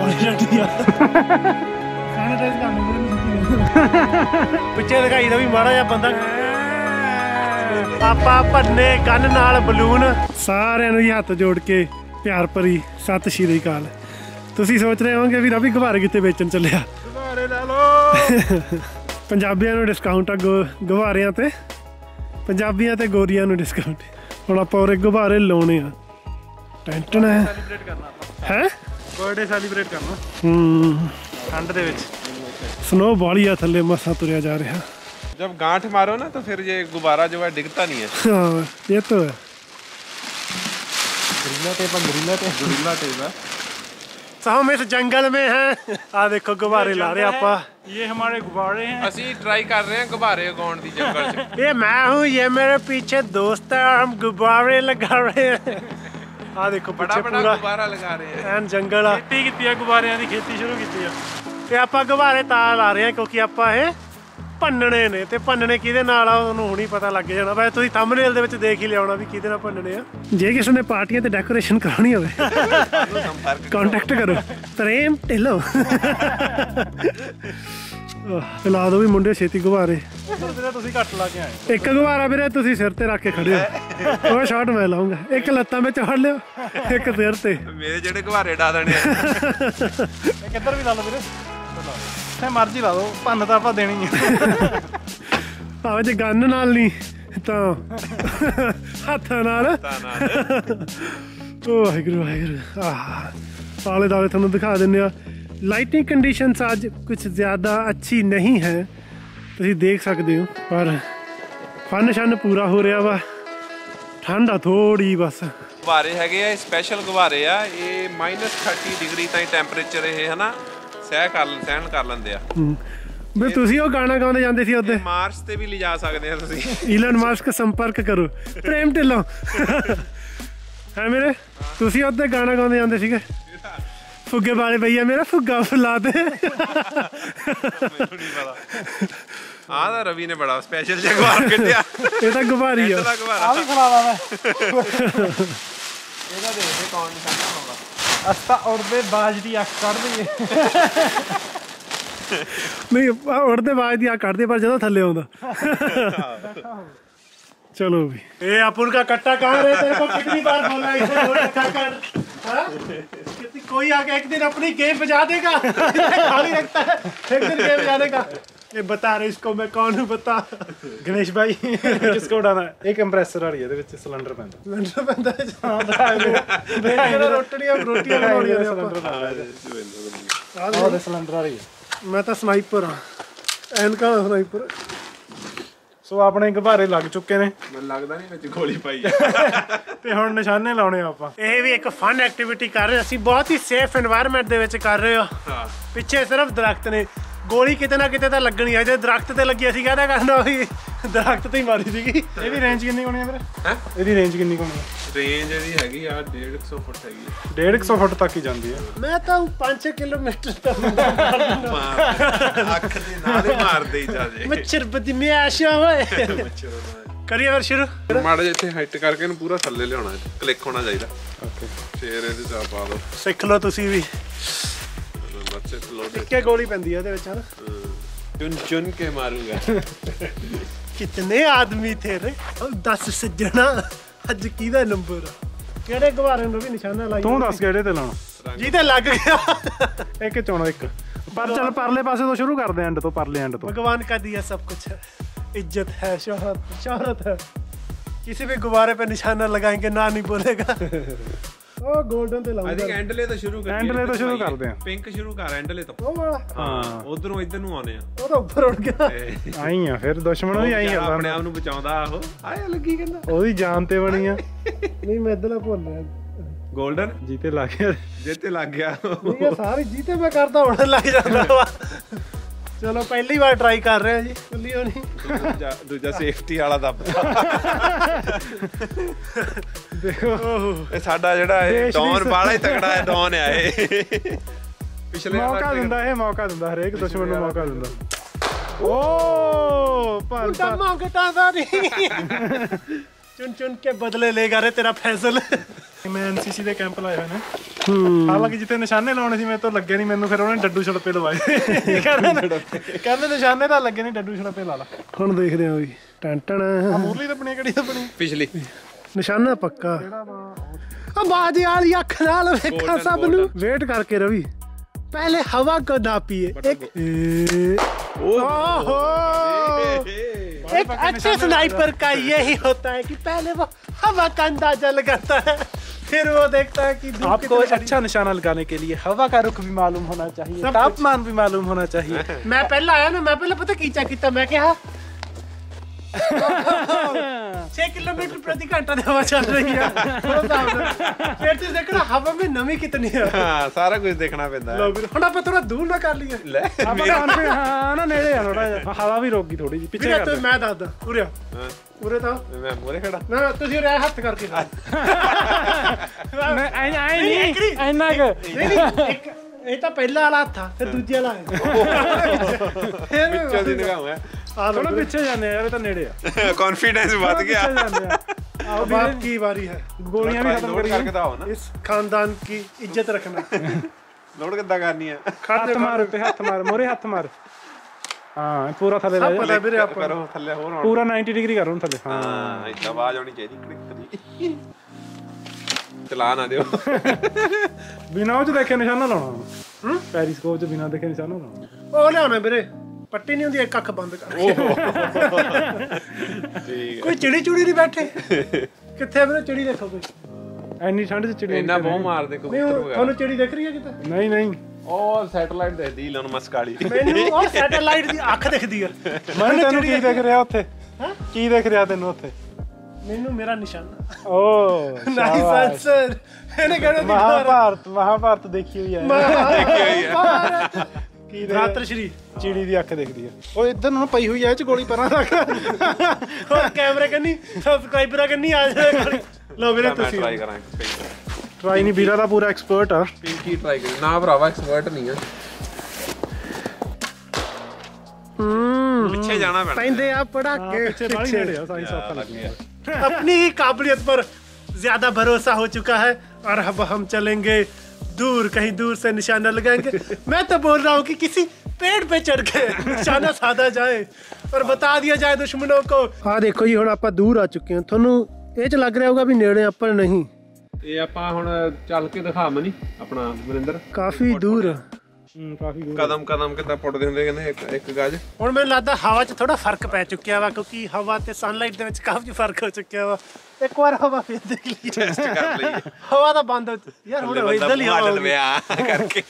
पिछे दिखाई भी माड़ा जा बंदा आपा भन्ने कन्न नाल बलून सारे नूं हत्थ जोड़ के प्यार भरी सत श्री अकाल। तुसी सोच रहे होंगे भी रवि गुब्बारे कित्थे बेचन चलिया। गुब्बारे ला लो पंजाबियां नूं डिस्काउंट आ गुब्बारियां ते, पंजाबियां ते गोरियां नूं डिस्काउंट। हुण आपां ओरे गुब्बारे लाउणे आ। टेंशन है हैं बर्थडे सेलिब्रेट करना। ठंड दे विच स्नो बाली आ थल्ले मसा तुरिया जा रहा। जब गांठ मारो ना तो फिर ये गुब्बारा जो है डिगता नहीं है। हाँ, ये तो है। गुरिल्ला टेप है। हम इस जंगल में हैं। आ देखो गुब्बारे ला रहे आपा। ये हमारे गुब्बारे हैं। असी ट्राई कर रहे हैं गुब्बारे उगाउण दी जंगल च। ये मैं हूँ, ये मेरे पीछे दोस्त है और हम गुब्बारे लगा रहे हैं। आ देखो पीछे पूरा गुब्बारा लगा रहे हैं। जंगल खेती कीती है, गुब्बारियां दी खेती शुरू कीती है। ते आपा गुब्बारे तां ला रहे हैं क्योंकि आपा इह भनने ने ते भनने किहदे नाल आ तुहानूं हुणी पता लग जाना। वैसे तुसीं थंबनेल दे विच देख ही लिआउणा भी किहदे नाल भनने आ। जे किसी ने पार्टियां ते डेकोरेशन कराउणी होवे कांटेक्ट करो प्रेम ढिल्लो। ला दो भी मुंडे छेती गुब्बारे। तुसीं घट ला के आए। एक गुब्बारा वीरे तुसीं सिर ते रख के खड़े हो। ओह शॉट मैं लाऊंगा। एक लत्तां में चढ़ लिओ, एक सिर ते। मेरे जेहड़े गुब्बारे डा देने आ। किधर भी ला लो वीरे, मर्जी ला दो, भन्न तो आप देनी है। भावे जो गन नाल नहीं तो हत्थां नाल। वाहिगुरू वाहिगुरू। आले दुआले तुहानू दिखा दिंदे आ। लाइटिंग कंडीशनस अज कुछ ज़्यादा अच्छी नहीं है, तुसीं देख सकते हो, पर फन शन पूरा हो रहा वा। ठंड आ थोड़ी बस। गुब्बारे है स्पैशल गुब्बारे आ। ये -30 डिग्री ताईं टैंपरेचर ये है ना सहन कर लेंगे। गाना गाने जाते सी उधर मार्स ते भी ले जा सकते हैं। इलन मार्स संपर्क करो प्रेम ढिल्लो है मेरे। तुसी उधर गाना गाने जाते सी फुगे वाले भैया मेरा फुग्गा फुला दे। हाँ रवि ने बड़ा स्पैशल गुब्बारा कड्ढिया। ये तो गुब्बारी है। अस्ता उड़ते बाज की अख कढ़ दे। नहीं उड़ते बाज की अख कढ़ दे पर जो थले आंदा। चलो भी ए अपुन का कट्टा कहाँ रहे? तेरे को कितनी बार बोला इसे दो रखा कर। हाँ कोई आके एक दिन अपनी गेम बजा देगा। खाली रखता है एक दिन गेम बजा देगा। ये बता रहे इसको मैं कौन हूँ बता। गणेश भाई किसको उड़ाना है? एक कंप्रेसर वाली है सिलेंडर पैंदा। सिलेंडर पैंदा है जहां रोटियां बनाउणीआं ने सिलेंडर। सिलेंडर वाली है। मैं तो स्नाइपर हाँ, एनका स्नाइपर। सो अपने गुब्बारे लग चुके ने। मैं लगता नहीं मैं गोली पाई ते हुण निशाने लाने। आपां ये भी एक फन एक्टिविटी कर रहे असीं, बहुत ही सेफ एनवायरनमेंट दे विच कर रहे हो। पिछे सिर्फ दरख्त ने। गोली कितने ना कितने लगनी है। जो दरख्त से लगी असी कहता करना दरख्त तो ही मारी थी। ये रेंज कितनी होनी है मेरे? हैं ये रेंज कितनी होनी है? रेंज ये हैगी यार 150 फुट हैगी। 150 फुट तक ही जाती है। मैं तो 5 किलोमीटर तक अख दे नाल मार दे जा जे। मच्छर बदी में आशा होए। करिए फिर शुरू। माड़ा जिहा इत्थे हाइट करके इहनूं पूरा थल्ले लिआउणा है। क्लिक होना चाहिए। ओके शेयर इहदे च पा दो। सीख लो तुसीं भी। इक्के गोली पैंदी है चुन चुन के मारूंगा। कितने आदमी थे रे? 10 सजना अज किहदा नंबर है? केड़े गुब्बारे नूं भी निशाना लाया? तू दस केड़े ते लाना जिहदे लग गया। एक चुनो एक पर। चल परले पासे तो शुरू करदे एंड तो। परले एंड तो भगवान का दिया सब कुछ है। इज्जत है, शोहरत है। किसी भी गुब्बारे पे निशाना लगाएंगे ना नहीं बोलेगा। ओ गोल्डन ते लाऊंगा। अभी एंडले तो शुरू कर। एंडले तो शुरू करते हैं। पिंक शुरू कर एंडले तो। ओ वाला हां उधरों इधर नु आने हैं। ओ तो ऊपर उड़ गया। आई है फिर दुश्मन भी आई है। अपने आप नु बचाऊंदा ओ। आया लगी कहंदा ओदी जान ते बणी है। नहीं मैं इधरला भूल गया। गोल्डन जीते लग गया। जीते लग गया। ये सारी जीते मैं करता उड़ लग जाता वा। चलो पहली बार ट्राई कर रहे हैं जी। खुलियो नहीं। दूजा सेफ्टी वाला दबदा। देखो ये साडा जेड़ा है डॉन बाला ही तगड़ा है। डॉन है ये। पिछले मौका दिंदा है, मौका दिंदा हरेक दुश्मन नु मौका दिंदा। ओ पर तो मौका ता नहीं। चुन चुन के बदले लेगा रे तेरा फैसल। मैं एनसीसी ਦੇ ਕੈਂਪ ਲਾਏ ਹੋਏ ਨੇ। ਹਾਲਾਂਕਿ ਜਿੱਤੇ ਨਿਸ਼ਾਨੇ ਲਾਉਣੇ ਸੀ ਮੇਰੇ ਤੋਂ ਲੱਗੇ ਨਹੀਂ ਮੈਨੂੰ, ਫਿਰ ਉਹਨੇ ਡੱਡੂ ਛੜਪੇ ਲਵਾਏ। ਕਹਿੰਦੇ ਨਿਸ਼ਾਨੇ ਤਾਂ ਲੱਗੇ ਨਹੀਂ, ਡੱਡੂ ਛੜਪੇ ਲਾ ਲਾ। ਹੁਣ ਦੇਖਦੇ ਆ ਵੀ ਟੈਂਟਣ ਆ ਮੂਰਲੀ ਤਾਂ ਬਣੀ ਕਿਹੜੀ ਆਪਣੀ ਪਿਛਲੀ ਨਿਸ਼ਾਨਾ ਪੱਕਾ ਆ ਬਾਦੀ ਵਾਲੀ ਅੱਖ ਨਾਲ ਵੇਖਾਂ ਸਭ ਨੂੰ। ਵੇਟ ਕਰਕੇ ਰਵੀ पहले हवा को ना पिए। एक अच्छे स्नाइपर का यही होता है कि पहले वो हवा का अंदाजा लगाता है, फिर वो देखता है कि आपको अच्छा निशाना लगाने के लिए हवा का रुख भी मालूम होना चाहिए, तापमान भी मालूम होना चाहिए। मैं पहला आया ना, मैं पहले पता कीचा किता मैं क्या 6 किलोमीटर प्रति घंटा हवा चल रही है। फिर तो देखना हवा में नमी कितनी है। हाँ, सारा कुछ देखना पैदा है। थोड़ा पर थोड़ा दूर ना कर लिया ले। हाँ ना नेड़े है थोड़ा, हवा भी रोकी थोड़ी जी पीछे कर। तो मैं दादा पूरे पूरे था मैं मोरे खड़ा ना तुझे रे हाथ करके मैं आई नहीं ऐना के ਇਹ ਤਾਂ ਪਹਿਲਾ ਵਾਲਾ ਹੱਥ ਆ, ਫਿਰ ਦੂਜੇ ਵਾਲਾ ਹੈ, ਫਿਰ ਵਿੱਚੋਂ ਦੀ ਨਿਗਾਹ ਆ ਥੋੜਾ ਪਿੱਛੇ ਜਾਂਦੇ ਆ ਯਾਰ। ਇਹ ਤਾਂ ਨੇੜੇ ਆ, ਕੌਨਫੀਡੈਂਸ ਵੱਧ ਗਿਆ। ਆਓ ਬਾਪ ਕੀ ਵਾਰੀ ਹੈ, ਗੋਲੀਆਂ ਵੀ ਖਤਮ ਕਰਕੇ ਤਾਂ ਆਓ ਨਾ। ਇਸ ਖਾਨਦਾਨ ਕੀ ਇੱਜ਼ਤ ਰੱਖਣਾ ਲੋੜ ਕਿੱਦਾਂ ਕਰਨੀ ਆ। ਹੱਥ ਮਾਰ ਉੱਤੇ, ਹੱਥ ਮਾਰ ਮੋਰੇ, ਹੱਥ ਮਾਰ। ਹਾਂ ਪੂਰਾ ਥੱਲੇ ਲੈ ਜਾ, ਪਤਾ ਵੀਰੇ ਆਪਾਂ ਕਰੋ ਥੱਲੇ ਹੋਰ ਪੂਰਾ 90 ਡਿਗਰੀ ਕਰੋ ਥੱਲੇ। ਹਾਂ ਇਦਾਂ ਆਵਾਜ਼ ਆਉਣੀ ਚਾਹੀਦੀ ਕਲਿੱਕ ਦੀ। चला ना दियो बिना उच देखे निशाना लाना, पेरिस्कोप च बिना देखे निशाना लाना। ओ ले आना मेरे पट्टी नहीं हुंदी, एक अख बंद कर। ठीक है कोई चिड़ी चुड़ी नहीं बैठे किथे मेरे चिड़ी देखो कोई एनी ठंड च चिड़ी इना बहु मार दे कबूतर वगैरह। थानू चिड़ी दिख रही है किता? नहीं नहीं ਉਹ ਸੈਟੇਲਾਈਟ ਦੇਖਦੀ ਇਲਨ ਮਸਕ ਵਾਲੀ। ਮੈਨੂੰ ਉਹ ਸੈਟੇਲਾਈਟ ਦੀ ਅੱਖ ਦਿਖਦੀ ਆ। ਮੈਂ ਤੈਨੂੰ ਕੀ ਦੇਖ ਰਿਹਾ ਉੱਥੇ? ਹਾਂ ਕੀ ਦੇਖ ਰਿਹਾ ਤੈਨੂੰ ਉੱਥੇ? ਮੈਨੂੰ ਮੇਰਾ ਨਿਸ਼ਾਨਾ। Oh nice answer. ਇਹਨੇ ਕਹਿੰਦਾ ਮਹਾਭਾਰਤ, ਮਹਾਭਾਰਤ ਦੇਖੀ ਹੋਈ ਆ। ਕੀ ਰਾਤਰ ਸ਼੍ਰੀ ਚਿੜੀ ਦੀ ਅੱਖ ਦੇਖਦੀ ਆ। ਉਹ ਇਧਰ ਨੂੰ ਪਈ ਹੋਈ ਆ, ਇਹ ਚ ਗੋਲੀ ਪਰਾਂ ਰੱਖ। ਹੋਰ ਕੈਮਰੇ ਕੰਨੀ ਸਬਸਕ੍ਰਾਈਬਰਾਂ ਕੰਨੀ ਆ ਜਾ ਲਓ ਵੀਰੇ। ਤੁਸੀਂ ਟਰਾਈ ਕਰਾਂ ਟਰਾਈ ਨਹੀਂ, ਵੀਰਾ ਦਾ ਪੂਰਾ ਐਕਸਪਰਟ ਆ। ਕੀ ਟਰਾਈ ਕਰ ਨਾ ਭਰਾਵਾ, ਐਕਸਪਰਟ ਨਹੀਂ ਆ। ਪਿੱਛੇ ਜਾਣਾ ਪੈਣਾ, ਪੈਂਦੇ ਆ ਪੜਾਕੇ ਪਿੱਛੇ ਵਾਲੀ ਨੇੜੇ ਆ। ਸਾਈ ਸੌਖਾ ਲੱਗ ਗਿਆ। अपनी ही काबिलियत पर ज्यादा भरोसा हो चुका है और अब हम चलेंगे दूर, कहीं दूर से निशाना लगाएंगे। मैं तो बोल रहा हूँ कि किसी पेड़ पे चढ़ के निशाना साधा जाए और बता दिया जाए दुश्मनों को। हाँ देखो जी, हम आप दूर आ चुके हैं। थोनू ये लग रहा होगा भी नेड़े आप नहीं, ये आप चल के दिखा मनी अपना मनिंदर। काफी दूर ਕਦਮ ਕਦਮ ਕਿਦਾਂ ਪੁੱਟਦੇ ਹੁੰਦੇ ਕਹਿੰਦੇ ਇੱਕ ਗਾਜ। ਹੁਣ ਮੈਨੂੰ ਲੱਗਦਾ ਹਵਾ 'ਚ ਥੋੜਾ ਫਰਕ ਪੈ ਚੁੱਕਿਆ ਵਾ, ਕਿਉਂਕਿ ਹਵਾ ਤੇ ਸਨਲਾਈਟ ਦੇ ਵਿੱਚ ਕਾਫੀ ਫਰਕ ਹੋ ਚੁੱਕਿਆ ਵਾ। ਇੱਕ ਵਾਰ ਹਵਾ ਫੇਰ ਦੇਖ ਲਈ, ਟੈਸਟ ਕਰ ਲਈ। ਹਵਾ ਤਾਂ ਬੰਦ ਯਾਰ ਹੁਣ ਇਦਾਂ ਹੀ ਹਵਾ ਕਰਕੇ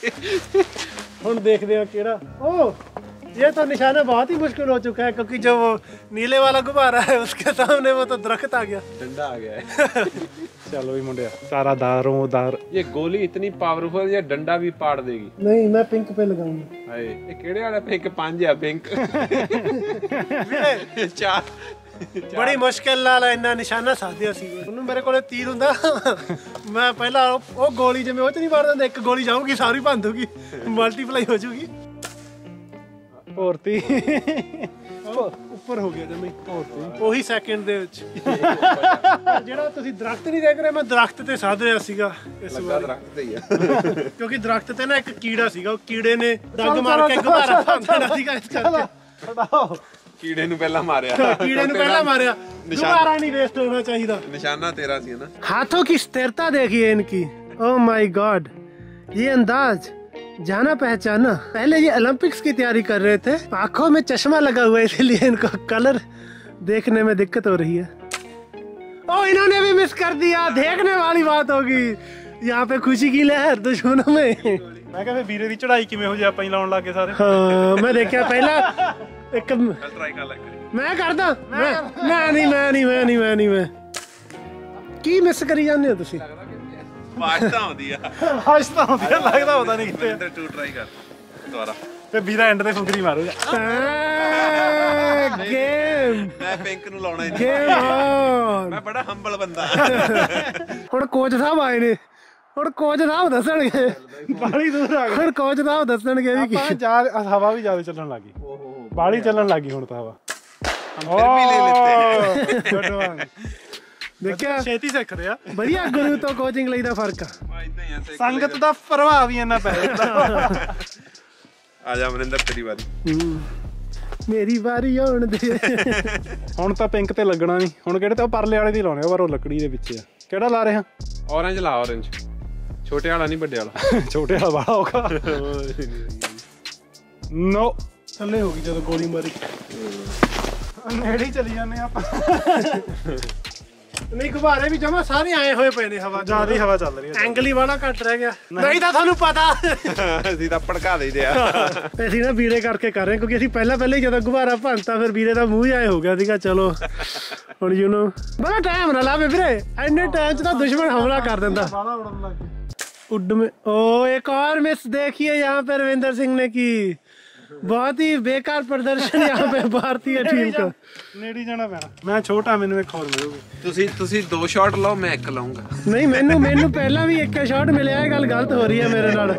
ਹੁਣ ਦੇਖਦੇ ਆ ਕਿਹੜਾ। ਉਹ ये तो निशाना बहुत ही मुश्किल हो चुका है, क्योंकि जो नीले वाला गुब्बारा है उसके सामने वो तो दरख्त आ गया, डंडा आ गया है। चलो ये मुंडिया सारा दारों दार, ये गोली इतनी पावरफुल ये डंडा भी पाड़ देगी। नहीं मैं पिंक पे लगाऊंगा। हाय ये केड़े वाला पिंक? पांच है पिंक। चार बड़ी मुश्किल ਨਾਲ ਇੰਨਾ ਨਿਸ਼ਾਨਾ ਸਾਧਿਆ ਸੀ। ਉਹਨੂੰ ਮੇਰੇ ਕੋਲੇ ਤੀਰ ਹੁੰਦਾ, ਮੈਂ ਪਹਿਲਾਂ ਉਹ ਗੋਲੀ ਜਿਵੇਂ ਉਹ ਚ ਨਹੀਂ ਵੜਦਾ, ਇੱਕ ਗੋਲੀ ਜਾਊਗੀ ਸਾਰੀ ਭੰਦੂਗੀ, ਮਲਟੀਪਲਾਈ ਹੋ ਜੂਗੀ। ਭੋਰਤੀ ਉੱਪਰ ਹੋ ਗਿਆ ਜਮੀ ਭੋਰਤੀ, ਉਹੀ ਸੈਕਿੰਡ ਦੇ ਵਿੱਚ। ਜਿਹੜਾ ਤੁਸੀਂ ਦਰਖਤ ਨਹੀਂ ਦੇਖ ਰਹੇ, ਮੈਂ ਦਰਖਤ ਤੇ ਸਾਧ ਰਿਹਾ ਸੀਗਾ ਇਸ ਵਾਰ। ਦਰਖਤ ਤੇ ਹੀ ਆ, ਕਿਉਂਕਿ ਦਰਖਤ ਤੇ ਨਾ ਇੱਕ ਕੀੜਾ ਸੀਗਾ, ਉਹ ਕੀੜੇ ਨੇ ਡੰਗ ਮਾਰ ਕੇ ਗੁਬਾਰਾ ਫਾੜਨਾ ਸੀਗਾ। ਇਸ ਕਰਕੇ ਕੀੜੇ ਨੂੰ ਪਹਿਲਾਂ ਮਾਰਿਆ, ਕੀੜੇ ਨੂੰ ਪਹਿਲਾਂ ਮਾਰਿਆ। ਗੁਬਾਰਾ ਨਹੀਂ ਵੇਸਟ ਹੋਣਾ ਚਾਹੀਦਾ। ਨਿਸ਼ਾਨਾ ਤੇਰਾ ਸੀ ਨਾ। ਹੱਥੋਂ ਕੀ ਸਥਿਰਤਾ ਦੇਖੀਏ ਇਨਕੀ। ਓ ਮਾਈ ਗॉड, ਇਹ ਅੰਦਾਜ਼ जाना पहचाना। पहले ये ओलंपिक्स की तैयारी कर रहे थे, आंखों में चश्मा लगा हुआ है इसलिए इनको कलर देखने में दिक्कत हो रही है। ओ इन्होंने भी मिस कर दिया, देखने वाली बात होगी। यहाँ पे खुशी की लहर दुश्मनों में। मैं कहता वीरे की चढ़ाई किमें हो जाए लाने लगे सारे। हाँ मैं देखा पहला एक मैं करदा मैं नहीं की मिस करी जाने हवा भी ज्यादा चलन लगी, बाली चलन लगी। ਦੇਖਿਆ ਛੇਤੀ ਸਿੱਖਦੇ ਆ ਵਧੀਆ ਗੁਰੂ ਤੋਂ ਕੋਚਿੰਗ ਲਈ ਦਾ ਫਰਕ ਆ ਇਦਾਂ ਹੀ ਆ ਸੰਗਤ ਦਾ ਪ੍ਰਭਾਵ ਹੀ ਇੰਨਾ ਪੈ ਜਾਂਦਾ ਆ ਜਾ ਮਨਿੰਦਰ ਤੇਰੀ ਵਾਰੀ ਮੇਰੀ ਵਾਰੀ ਆਉਣ ਦੇ ਹੁਣ ਤਾਂ ਪਿੰਕ ਤੇ ਲੱਗਣਾ ਨਹੀਂ ਹੁਣ ਕਿਹੜੇ ਤੇ ਉਹ ਪਰਲੇ ਵਾਲੇ ਦੀ ਲਾਉਣੇ ਆ ਪਰ ਉਹ ਲੱਕੜੀ ਦੇ ਵਿੱਚ ਆ ਕਿਹੜਾ ਲਾ ਰਹੇ ਹਾਂ ਔਰੇਂਜ ਲਾ ਔਰੇਂਜ छोटे वाला नहीं बड़े वाला छोटे वाला बड़ा होगा नो चले होगी चलो गोली मारी नेड़े ही चली जाने आप नहीं गुब्बारे भी जमा सारे आए हुए पे ने हवा ज्यादा ही हवा चल रही है एंगल ही वाला कट रह गया नहीं था थानू पता सीधा पड़का दे दिया ऐसी ना बीड़े करके कर रहे हैं क्योंकि ऐसी पहले ही जब गुब्बारा भंता फिर बीड़े का मुंह जाए हो गया सीगा चलो और यू नो बड़ा टाइम ना लावे फिर इन्ने टाइम च तो दुश्मन हमला कर देता उड़ में ओ एक और मिस देखिए यहाँ पे रविंदर सिंह ने की बहुत ही बेकार प्रदर्शन यहाँ पे भारतीय टीम का नेड़ी जाना पैना मैं छोटा मैंने एक और मिलूगी तुसी दो शॉट लाओ मैं एक लाऊंगा नहीं मैंने पहला भी एक शॉट मिले है गल गलत हो रही है मेरे नाल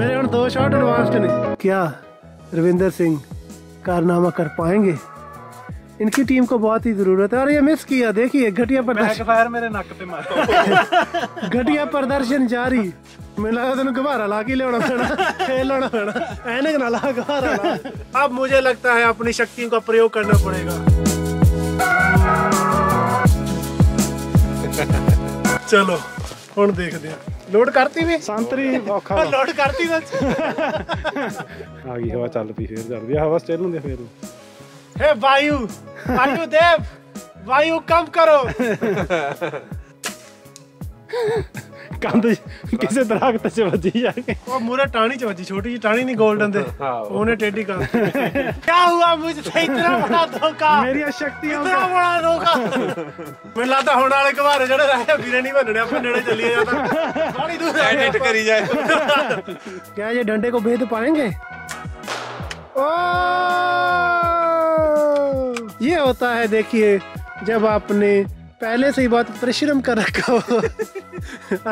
मेरे हुण दो शॉट एडवांस ने क्या रविंदर सिंह कारनामा कर पाएंगे इनकी टीम को बहुत ही जरूरत है और ये मिस किया देखिए घटिया प्रदर्शन फायर मेरे नक पे मारो घटिया प्रदर्शन जारी मैं लगा तेन गुब्बारा ला के लेना पड़ा खेल लेना पड़ा ऐनक ना ला गुब्बारा ला अब मुझे लगता है अपनी शक्तियों का प्रयोग करना पड़ेगा चलो हुण देखते हैं लोड करती भी संतरी औखा लोड करती बस आ गई हवा चल पी फिर चल गई हवा स्टेल हुंदी फिर हे वायु वायु देव वायु कम करो कंध किसी दरख्त से बजी जाके वो मुरा टाणी च बजी छोटी जी टाणी नहीं गोल्डन दे उन्हें टेढ़ी कान क्या हुआ मुझे इतना बड़ा धोखा मेरी शक्तियां इतना बड़ा धोखा मैं लाता होने वाले कबारे जड़े रहे वीरे नहीं बनने अपने नेड़े चलिए जाता बड़ी दूर एडिट करी जाए क्या ये डंडे को भेद पाएंगे ओ ये होता है देखिए जब आपने पहले से ही बहुत परिश्रम कर रखा हो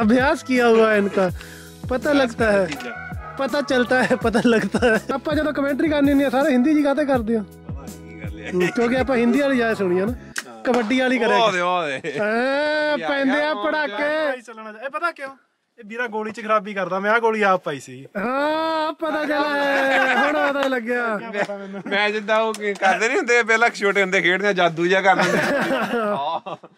अभ्यास किया हुआ है इनका पता लगता है पता चलता है पता लगता है आप जो कमेंट्री करनी नहीं है सारे हिंदी जी गाते कर दियो क्योंकि आप हिंदी वाली ज्यादा सुनी है ना कबड्डी वाली करेंगे पता क्यों ਵੀਰਾ ਗੋਲੀ ਚ ਖਰਾਬੀ ਕਰਦਾ ਮੈਂ ਆ ਗੋਲੀ ਆਪ ਪਾਈ ਸੀ ਹਾਂ ਪਤਾ ਚੱਲਿਆ ਹੁਣ ਪਤਾ ਲੱਗਿਆ ਮੈਂ ਜਿੱਦਾਂ ਉਹ ਕਰਦੇ ਨਹੀਂ ਹੁੰਦੇ ਪਹਿਲਾਂ ਛੋਟੇ ਹੁੰਦੇ ਖੇਡਦੇ ਜਾਦੂ ਜਿਹਾ ਕਰ ਦਿੰਦੇ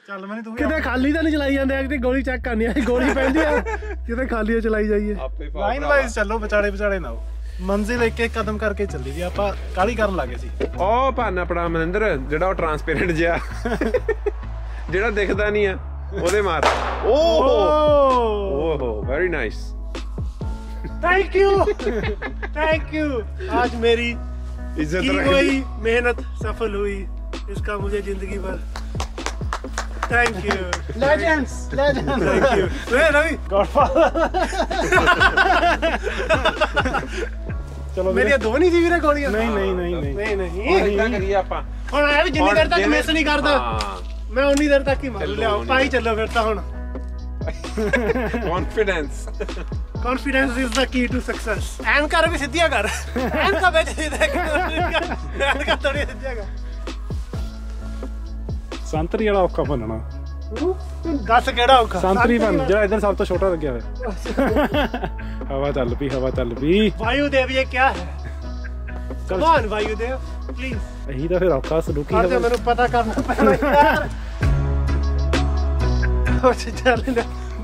ਚੱਲ ਮੈਂ ਤੂੰ ਕਿਤੇ ਖਾਲੀ ਤਾਂ ਨਹੀਂ ਚਲਾਈ ਜਾਂਦੇ ਆ ਕਿਤੇ ਗੋਲੀ ਚੈੱਕ ਕਰਨੀ ਆ ਗੋਲੀ ਪੈਂਦੀ ਆ ਕਿਤੇ ਖਾਲੀ ਚਲਾਈ ਜਾਈਏ ਲਾਈਨ ਵਾਈਜ਼ ਚੱਲੋ ਵਿਚਾਲੇ ਵਿਚਾਲੇ ਨਾ ਮੰਜ਼ਿਲ ਇੱਕ ਇੱਕ ਕਦਮ ਕਰਕੇ ਚੱਲੀ ਗਈ ਆਪਾਂ ਕਾਲੀ ਕਰਨ ਲੱਗੇ ਸੀ ਉਹ ਭਾਨਾ ਪੜਾ ਮਨਿੰਦਰ ਜਿਹੜਾ ਉਹ ਟ੍ਰਾਂਸਪੇਰੈਂਟ ਜਿਹਾ ਜਿਹੜਾ ਦਿਖਦਾ ਨਹੀਂ ਆ ਉਹਦੇ ਮਾਰ ਓਹੋ Oh, very nice. Thank you, thank you. आज मेरी की गई मेहनत सफल हुई, इसका मुझे जिंदगी भर Thank you. Legends, legends. Thank you. Hey Ravi, Godfather. चलो मेरी दो नहीं थी मेरे गोलियाँ. नहीं. और इतना करिए आपा. और मैं भी जिंदगी करता कि मैं से नहीं करता. मैं उन्हीं देर तक ही मार लिया. पाई चलो करता हूँ ना. Confidence. Confidence is the key to success. एन कर भी सिद्धियाँ कर. एन का बेच सीधा कर. एन का थोड़ी सिद्धियाँ कर. सांतरी वाला औखा बनना. गास केड़ा औखा. सांतरी बन. जरा इधर सब तो छोटा लग गया है. हवा चल भी. वायुदेव ये क्या है? कौन वायुदेव? Please. यही तो फिर औखा सुडुकी है. आज मेरे पता करना पड़ेगा.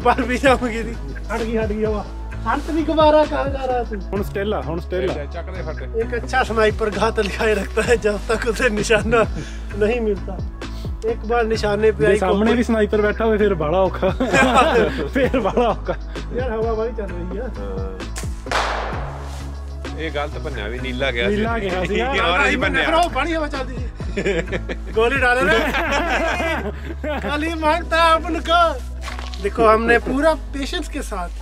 बार भी जाऊंगी हट गया वाह हट नहीं गुब्बारा कहाँ जा रहा तू हुन स्टेला चक दे फटे एक अच्छा स्नाइपर घात लगाए रखता है जब तक उसे निशाना नहीं मिलता एक बार निशाने पे आई सामने भी स्नाइपर बैठा हुआ फिर बड़ा औखा फिर बड़ा औखा यार हवा वाली चल रही है ये गल तो बन्या भी नीला गया सी और ये बन्या ब्रो पानी हवा चलती है गोली डाले खाली मारता अपन को देखो हमने पूरा पेशेंस के साथ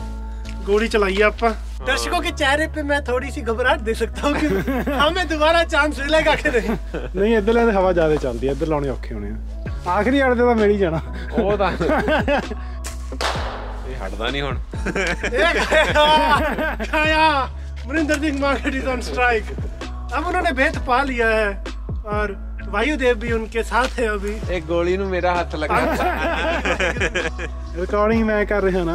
गोली चलाई है आप दर्शकों के चेहरे पे मैं थोड़ी सी घबराहट दे सकता हूँ कि हमें दोबारा चांस मिलेगा कि नहीं इधर ले हवा ज्यादा चलती है इधर लाने औखे होने आखिरी अड़े तो मिल ही जाना हटदा नहीं हुण Maninder Singh Mangat is on strike अब उन्होंने भेद पा लिया है और वायुदेव भी उनके साथ है। अभी एक गोली नू मेरा हाथ लगा। रिकॉर्डिंग मैं कर रहा ना।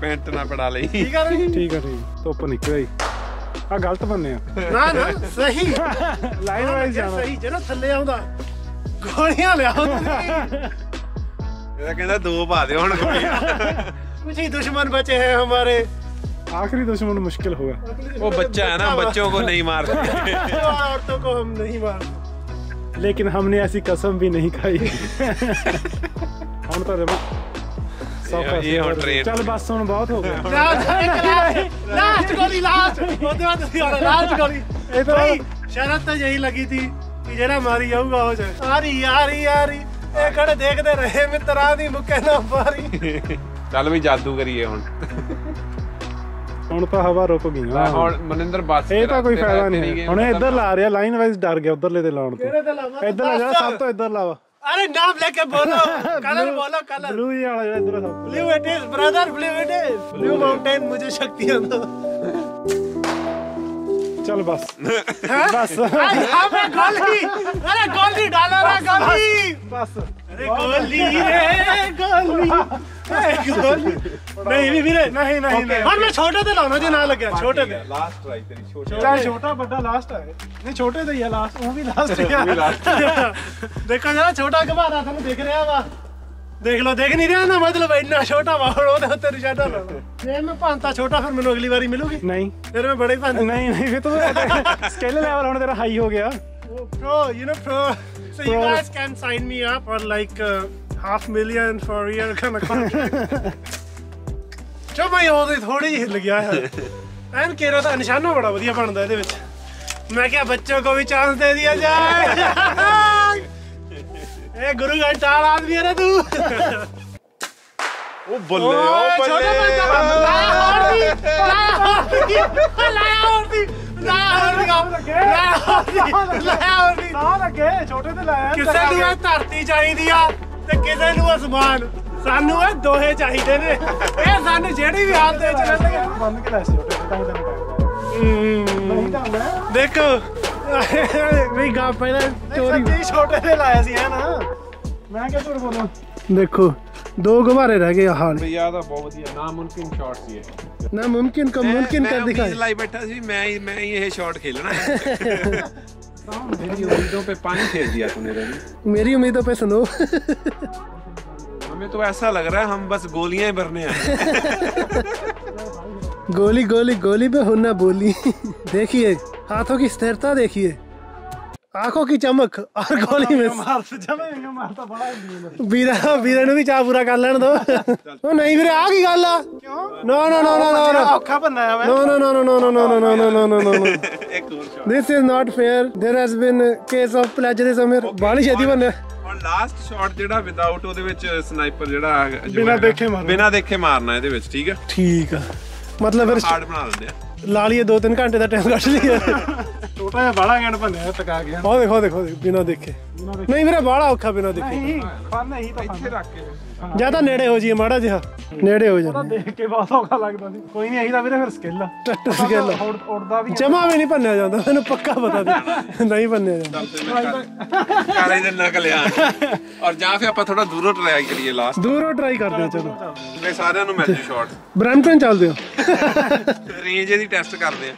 पेंट ना पड़ा ले। ठीक है धुप निकल गई। आ गलत बने ना ना सही लाइन वाइज जाना सही। जो थले आंदा गोलियां ले आंदा। ये कहंदा दो पा दे हुन गोलियां। कुछ ही दुश्मन बचे हैं हमारे। आखिरी दुश्मन मुश्किल होगा। वो बच्चा है ना, बच्चों को नहीं मारते। औरतों को हम नहीं मारते, लेकिन हमने ऐसी कसम भी नहीं खाई। हम तो ये हो ट्रेन। चल बस सुन बहुत हो गया। लास्ट गोली लास्ट। उसके बाद लास्ट गोली। ये तो शरत तो यही लगी थी कि जरा मारी जाऊंगा हो जाए। आ रही ये खड़े देखते रहे मित्रा दी मुक्के ना मारी। चल भी जादू करिए हुन। ਹੁਣ ਤਾਂ ਹਵਾ ਰੁਕ ਗਈ ਨਾ। ਹੁਣ ਮਨਿੰਦਰ ਬਸ ਇਹ ਤਾਂ ਕੋਈ ਫਾਇਦਾ ਨਹੀਂ। ਹੁਣ ਇੱਧਰ ਲਾ ਰਿਹਾ ਲਾਈਨ ਵਾਈਜ਼ ਡਰ ਗਿਆ ਉਧਰਲੇ ਤੇ ਲਾਉਣ ਤੋਂ। ਇੱਧਰ ਲਾ ਜਾ ਸਭ ਤੋਂ ਇੱਧਰ ਲਾਵਾ। ਅਰੇ ਨਾਮ ਲੈ ਕੇ ਬੋਲੋ। ਕਲਰ ਬੋਲੋ ਕਲਰ। ਬਲੂ ਹੀ ਵਾਲਾ ਜਿਹੜਾ ਇੱਧਰ ਸਭ। Blue it is brother blue it is. Blue mountain ਮੈਨੂੰ ਸ਼ਕਤੀਆਂ ਦੋ। चल बस बस अरे गोली डाला रे गोली बस। अरे गोली रे गोली नहीं भी रे नहीं। और मैं छोटे ते लाना जे ना लगे। छोटे ते लास्ट ट्राई तेरी। छोटे चाहे छोटा बड़ा लास्ट है। नहीं छोटे ते ही लास्ट। वो भी लास्ट है। देखो जरा छोटा घबरा रहा था। देख रहा वा देख लो देख नहीं रहा ना। मतलब इतना छोटा मैं पांता छोटा फिर मैं अगली बारी मिलूंगी नहीं। फिर मैं बड़े पांता नहीं फिर तो स्केल लेवल होने तेरा हाई हो गया। Pro you know pro so you guys can sign me up और लाइक $500,000 फॉर ईयर का कॉन्ट्रैक्ट। जो भाई हो गई थोड़ी ही हिल गया है। एन केरा दा निशाना बड़ा बढ़िया बनदा इहदे विच। मैं क्या बच्चों को भी चांस दे दिया जाए। ए गुरु घंटाल आदमी है ना तू। ओ बल्ले ओ छोटा बच्चा लाया और दी ना लगे। छोटे ते लाया किसे नु ए धरती चाहिदी आ ते किसे नु आसमान। सानू ए दोहे चाहिदे ने। ए सानू जेड़ी भी हालत दे चले लगे बंद के लास छोटे नहीं ढंग ना। देखो ਵੀ ਗਾ ਪਹਿਲਾਂ ਚੋਰੀ ਛੋਟੇ ਤੇ ਲਾਇਆ ਸੀ ਹੈ ਨਾ। ਮੈਂ ਕਿਹਾ ਝੂਠ ਬੋਲਾਂ। ਦੇਖੋ ਦੋ ਗੁਬਾਰੇ ਰਹਿ ਗਏ। ਹਾਲ ਯਾਰ ਦਾ ਬਹੁਤ ਵਧੀਆ ਨਾ ਮੁਮਕਿਨ ਸ਼ਾਟ ਸੀ ਇਹ। ਨਾ ਮੁਮਕਿਨ ਕੋ ਮੁਮਕਿਨ ਕਰ ਦਿਖਾਇਆ। ਮੈਂ ਲਾਈ ਬੈਠਾ ਸੀ ਮੈਂ ਹੀ ਇਹ ਸ਼ਾਟ ਖੇਲਣਾ ਹੈ। ਮੇਰੀ ਉਮੀਦੋਂ ਤੇ ਪਾਣੀ ਫੇਰ ਦਿਆ ਤੂਨੇ ਰਵੀ। ਮੇਰੀ ਉਮੀਦੋਂ ਤੇ ਸੁਣੋ। हमें तो ऐसा लग रहा है हम बस गोलियां ही भरने आए। गोली गोली गोली पे होना बोली। देखिए हाथों की स्थिरता, देखिए आंखों की चमक। और गोली में बीरा ने भी चाह पूरा कर लेने दो। ओ नहीं वीरे आ की गल आ। No no no no no औखा बनाया। No no no no no no no no no no this is not fair. There has been case of plagiarism. बाली छेदी बने लास्ट शॉट जेड़ा विदाउट ओदे विच स्नाइपर जेड़ा बिना देखे मारना है। एदे विच ठीक है मतलब फिर हार्ड बना लेंदे आ। ला लिए 2-3 घंटे दा टाइम कट लिया। छोटा या बाड़ा गंड बने टका गया। ओ देखो बिना देखे नहीं मेरा बाड़ा औखा बिना देखे नहीं फन नहीं तो इथे रख के ज्यादा नेड़े हो जाइए माड़ा जिहा नेड़े हो जाना। देख के बहुत औखा लगदा सी। कोई नहीं आईदा मेरे फिर स्किल उड़दा भी जमा भी नहीं भन्नया जांदा। तैनू पक्का पता नहीं भन्नया जांदा। काले दे ना कल्या और जा फिर अपन थोड़ा दूरों ट्राई करिए। लास्ट दूरों ट्राई करदे आ। चलो मैं सारयां नु मैच शॉट ब्रैम्पटन चलदे हो रेंज दी टेस्ट करदे आ।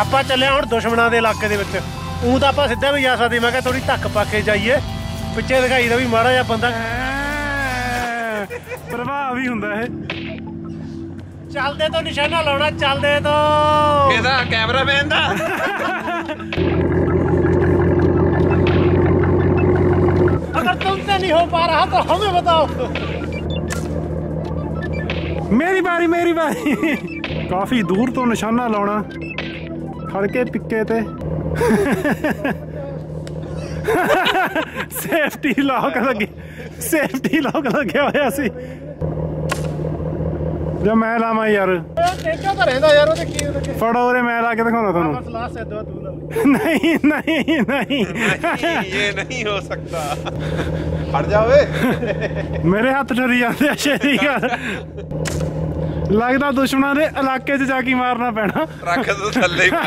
ਆਪਾਂ ਚੱਲੇ ਹੁਣ ਦੁਸ਼ਮਣਾਂ ਦੇ ਇਲਾਕੇ ਦੇ ਵਿੱਚ। ਉਹ ਤਾਂ ਆਪਾਂ ਸਿੱਧਾ ਵੀ ਜਾ ਸਕਦੇ। ਮੈਂ ਕਿਹਾ ਥੋੜੀ ਧੱਕ ਪਾ ਕੇ ਜਾਈਏ। ਪਿੱਛੇ ਦਿਖਾਈ ਦਾ ਵੀ ਮਾੜਾ ਜਿਹਾ ਬੰਦਾ ਪ੍ਰਭਾਵ ਹੀ ਹੁੰਦਾ ਇਹ। ਚੱਲਦੇ ਤੋਂ ਨਿਸ਼ਾਨਾ ਲਾਉਣਾ। ਚੱਲਦੇ ਤੋਂ ਇਹਦਾ ਕੈਮਰਾਮੈਨ ਦਾ ਅਗਰ ਤੁਮ ਤੇ ਨਹੀਂ ਹੋ ਪਾ ਰਹਾ ਤਾਂ ਹਮੇ ਬਤਾਓ। ਮੇਰੀ ਬਾਰੀ ਕਾਫੀ ਦੂਰ ਤੋਂ ਨਿਸ਼ਾਨਾ ਲਾਉਣਾ। खड़के पिक्के ते सेफ्टी लॉक लगे होया सी। जब मैं लावा यार फड़ो रे मैं ला के दिखाना तुहानू। नहीं ये नहीं हो सकता। हट जा ओए मेरे हथ डरी जाते शेरी लगता दुश्मन के इलाके च जाके मारना पैना ट्रक तो थल्ले ही मार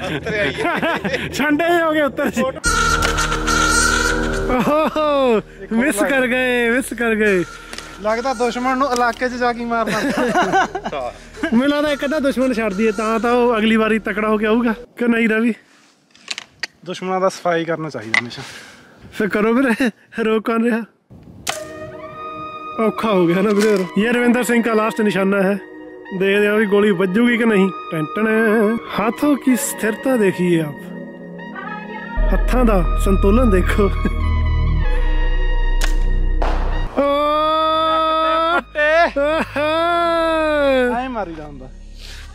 के छंडे हो गए उतर मिस कर गए लगता दुश्मन नूं इलाके च जाके मारना मैं लगता एक अद्धा दुश्मन छड़ दिए तो अगली बारी तकड़ा हो के आऊगा कि नहीं। रवि दुश्मनों का सफाई करना चाहिए हमेशा। फिर करो मेरे रोक कौन रहा औखा हो गया ना वीर। ये रविंदर सिंह का लास्ट निशाना है। देख रहे हो गोली बजूगी कि नहीं। टेंटन हाथों की स्थिरता देखिए आप हथों का संतुलन देखो मारी जाऊंगा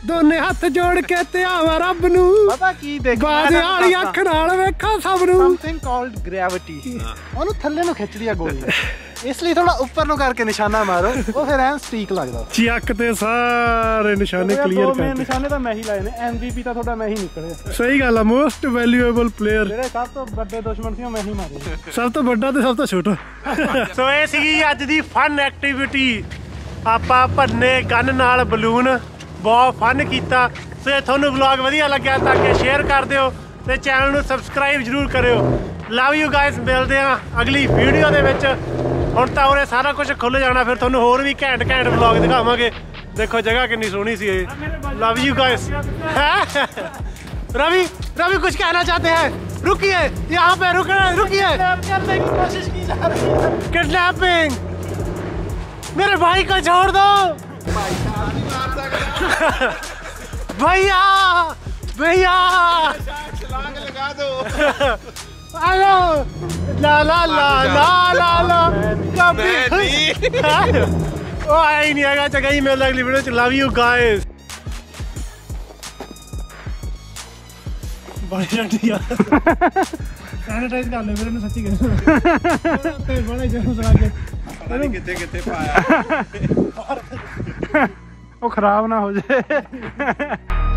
दोने हाथ जोड़ के त्यावा रब नू पता की देख बाजे वाली अख नाल वेखा सब नू समथिंग कॉल्ड ग्रेविटी ओनू थल्ले नु खिचड़ी आ गोली इसलिए थोड़ा ऊपर नु करके निशाना मारो वो फिर एम स्ट्रीक लगदा चक ते सारे निशाने क्लियर करके मेरे निशाने तो मैं ही लाए ने एमवीपी तो थोड़ा मैं ही निकले सही गल है मोस्ट वैल्यूएबल प्लेयर मेरे सब तो बड़े दुश्मन सी मैं ही मारे सब तो बड़ा ते सब तो छोटा। सो ए सी आज दी फन एक्टिविटी आपा भन्ने गन नाल बलून बहुत फन किया। सो थोनू ब्लॉग वधिया लग्या तो अगे शेयर कर दिओ ते चैनल नू सबसक्राइब जरूर करो। लव यू गाइज मिलते हैं अगली वीडियो दे विच। हुण तां उरे सारा कुछ खुल जाना फिर थोनू होर भी घैंट घैंट ब्लॉग दिखावांगे। देखो जगह कितनी सोहनी सी। Love you guys. रवि कुछ कहना चाहते हैं। रुकिए यहाँ पे रुकिए किडनैपिंग मेरे भाई को छोड़ दो भैया भैया छलांग लगा दो हेलो ला ला ला ला ला ला कभी ओ आई नहीं आएगा जगह ही मेरे अगली वीडियो। Love you guys. बड़ी ठंडी यार सैनिटाइज कर ले मेरे सच्ची गए बड़े जरूर सुना के पता नहीं कितने कितने पाया वो खराब ना हो जाए।